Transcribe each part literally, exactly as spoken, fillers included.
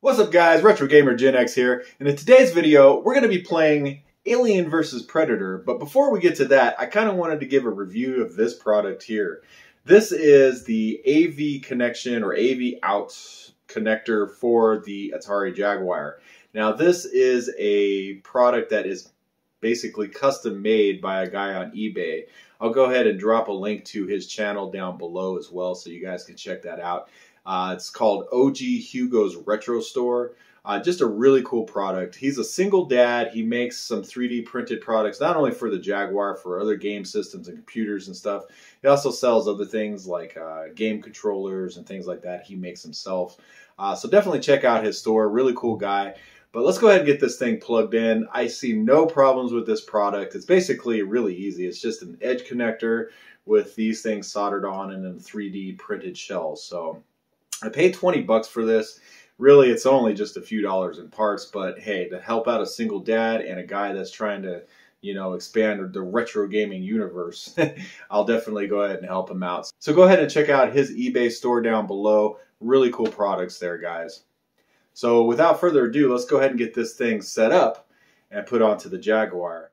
What's up guys, Retro Gamer Gen X here, and in today's video we're going to be playing Alien versus Predator, but before we get to that, I kind of wanted to give a review of this product here. This is the A V connection or A V out connector for the Atari Jaguar. Now this is a product that is basically custom made by a guy on eBay. I'll go ahead and drop a link to his channel down below as well so you guys can check that out. Uh, it's called O G Hugo's Retro Store. Uh, just a really cool product. He's a single dad. He makes some three D printed products, not only for the Jaguar, for other game systems and computers and stuff. He also sells other things like uh, game controllers and things like that. He makes himself. Uh, so definitely check out his store. Really cool guy. But let's go ahead and get this thing plugged in. I see no problems with this product. It's basically really easy. It's just an edge connector with these things soldered on and then three D printed shells. So I paid twenty bucks for this. Really, it's only just a few dollars in parts, but hey, to help out a single dad and a guy that's trying to, you know, expand the retro gaming universe, I'll definitely go ahead and help him out. So go ahead and check out his eBay store down below. Really cool products there, guys. So without further ado, let's go ahead and get this thing set up and put onto the Jaguar.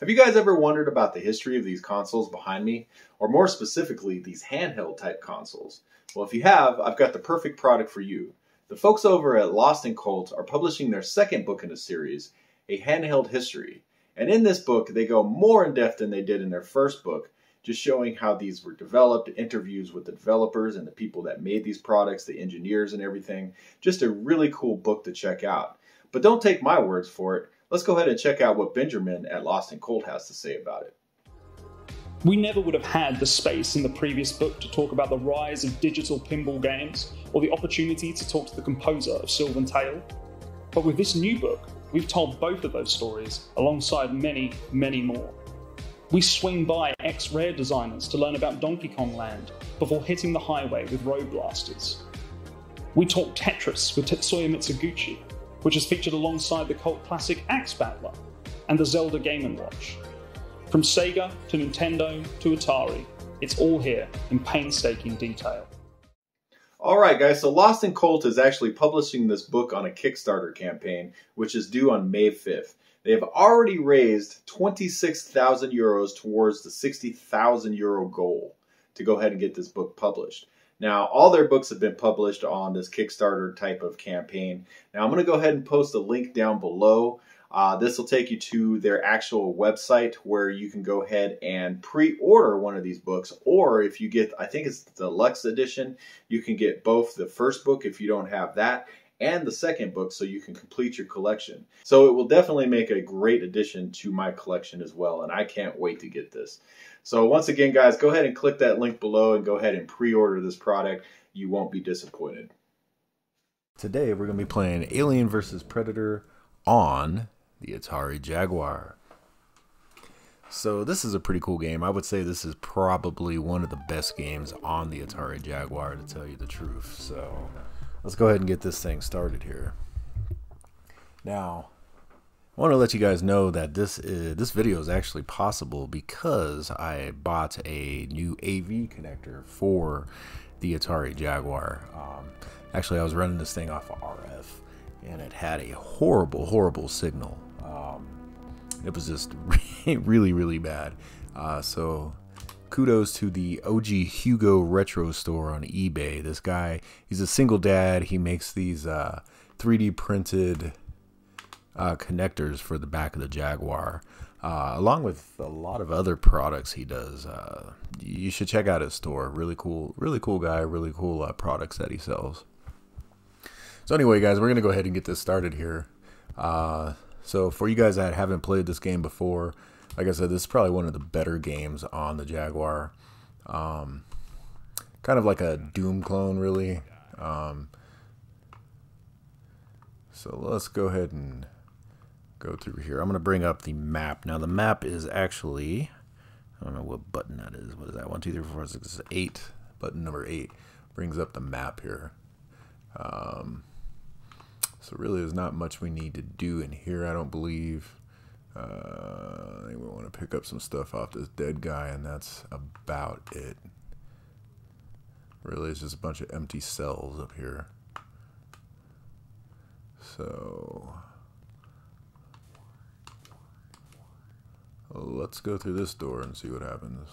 Have you guys ever wondered about the history of these consoles behind me, or more specifically, these handheld type consoles? Well, if you have, I've got the perfect product for you. The folks over at Lost in Cult are publishing their second book in the series, A Handheld History. And in this book, they go more in depth than they did in their first book, just showing how these were developed, interviews with the developers and the people that made these products, the engineers and everything. Just a really cool book to check out. But don't take my words for it. Let's go ahead and check out what Benjamin at Lost in Cult has to say about it. We never would have had the space in the previous book to talk about the rise of digital pinball games or the opportunity to talk to the composer of Sylvan Tale. But with this new book, we've told both of those stories alongside many, many more. We swing by ex-Rare designers to learn about Donkey Kong Land before hitting the highway with Road Blasters. We talk Tetris with Tetsuya Mitsuguchi, which is featured alongside the cult classic Axe Battler and the Zelda Game and Watch. From Sega to Nintendo to Atari, it's all here in painstaking detail. Alright guys, so Lost in Cult is actually publishing this book on a Kickstarter campaign, which is due on May fifth. They have already raised twenty-six thousand euros towards the sixty thousand euro goal to go ahead and get this book published. Now, all their books have been published on this Kickstarter type of campaign. Now, I'm going to go ahead and post a link down below. Uh, this will take you to their actual website where you can go ahead and pre-order one of these books. Or if you get, I think it's the deluxe edition, you can get both the first book if you don't have that and the second book so you can complete your collection. So it will definitely make a great addition to my collection as well, and I can't wait to get this. So once again, guys, go ahead and click that link below and go ahead and pre-order this product. You won't be disappointed. Today we're going to be playing Alien versus Predator on the Atari Jaguar. So this is a pretty cool game. I would say this is probably one of the best games on the Atari Jaguar, to tell you the truth. So let's go ahead and get this thing started here. Now, I want to let you guys know that this is, this video is actually possible because I bought a new A V connector for the Atari Jaguar. Um, actually, I was running this thing off of R F, and it had a horrible, horrible signal. Um, it was just really, really bad. Uh, so kudos to the O G Hugo Retro Store on eBay. This guy, he's a single dad. He makes these uh, three D printed uh, connectors for the back of the Jaguar, uh, along with a lot of other products he does. Uh, you should check out his store. Really cool, really cool guy, really cool uh, products that he sells. So anyway, guys, we're going to go ahead and get this started here. Uh, so for you guys that haven't played this game before, like I said, this is probably one of the better games on the Jaguar. Um, kind of like a Doom clone, really. Um, so let's go ahead and go through here. I'm going to bring up the map. Now, the map is actually, I don't know what button that is. What is that? one, two, three, four, five, six, eight. Button number eight brings up the map here. Um, So really there's not much we need to do in here, I don't believe. Uh, I think we want to pick up some stuff off this dead guy, and that's about it. Really, it's just a bunch of empty cells up here. So let's go through this door and see what happens.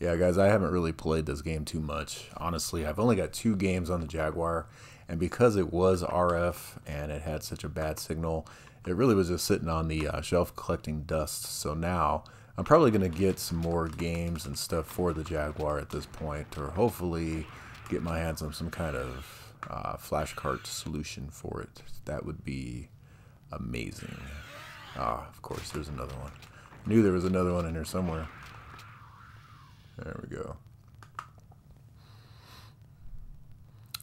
Yeah, guys, I haven't really played this game too much. Honestly, I've only got two games on the Jaguar, and because it was R F and it had such a bad signal, it really was just sitting on the uh, shelf collecting dust. So now I'm probably going to get some more games and stuff for the Jaguar at this point, or hopefully get my hands on some kind of uh, flash cart solution for it. That would be amazing. Ah, of course, there's another one. I knew there was another one in here somewhere. There we go.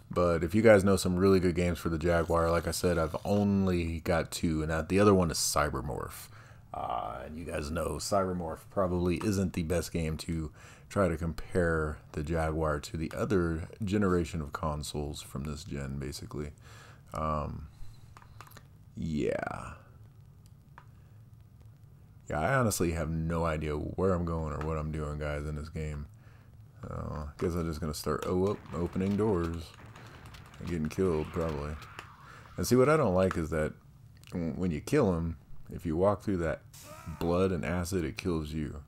But if you guys know some really good games for the Jaguar, like I said, I've only got two, and that, the other one is Cybermorph. Uh, and you guys know Cybermorph probably isn't the best game to try to compare the Jaguar to the other generation of consoles from this gen, basically. Um, yeah. Yeah, I honestly have no idea where I'm going or what I'm doing, guys, in this game. So uh, I guess I'm just going to start oh, opening doors and getting killed, probably. And see, what I don't like is that when you kill him, if you walk through that blood and acid, it kills you.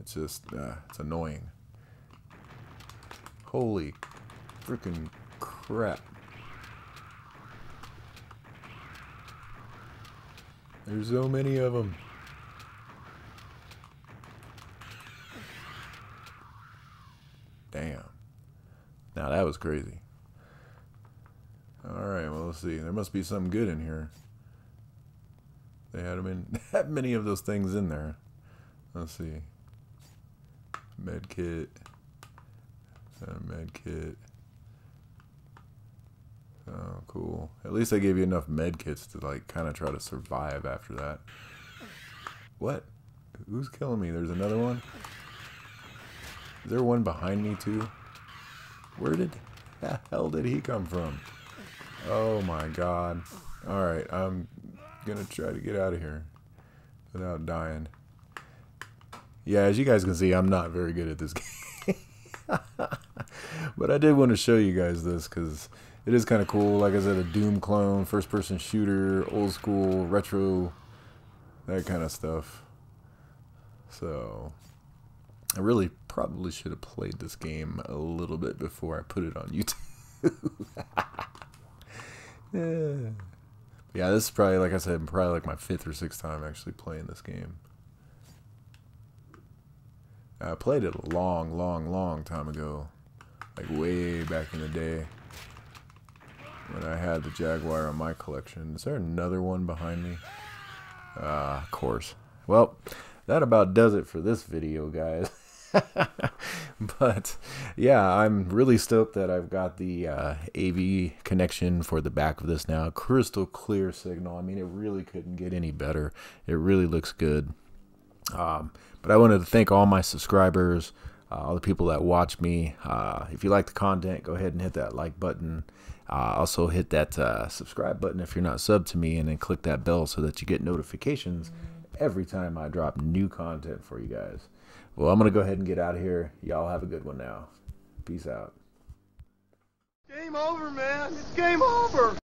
It's just, uh, it's annoying. Holy freaking crap. There's so many of them. Damn. Now that was crazy. Alright, well, let's see. There must be something good in here. They had them in, that many of those things in there. Let's see. Med kit. Uh, med kit. Oh, cool. At least they gave you enough med kits to like kind of try to survive after that. What? Who's killing me? There's another one? Is there one behind me too? Where did the hell did he come from? Oh my god. Alright, I'm gonna try to get out of here without dying. Yeah, as you guys can see, I'm not very good at this game. But I did want to show you guys this because it is kind of cool. Like I said, a Doom clone, first person shooter, old school, retro, that kind of stuff. So I really probably should have played this game a little bit before I put it on YouTube. Yeah. Yeah, this is probably, like I said, probably like my fifth or sixth time actually playing this game. I played it a long, long, long time ago. Like way back in the day when I had the Jaguar on my collection. Is there another one behind me? Ah, uh, of course. Well, that about does it for this video, guys. But yeah, I'm really stoked that I've got the uh, A V connection for the back of this now. Crystal clear signal. I mean, it really couldn't get any better. It really looks good. Um, but I wanted to thank all my subscribers, uh, all the people that watch me. Uh, if you like the content, go ahead and hit that like button. Uh, also hit that uh, subscribe button if you're not subbed to me, and then click that bell so that you get notifications every time I drop new content for you guys. Well, I'm going to go ahead and get out of here. Y'all have a good one now. Peace out. Game over, man. It's game over.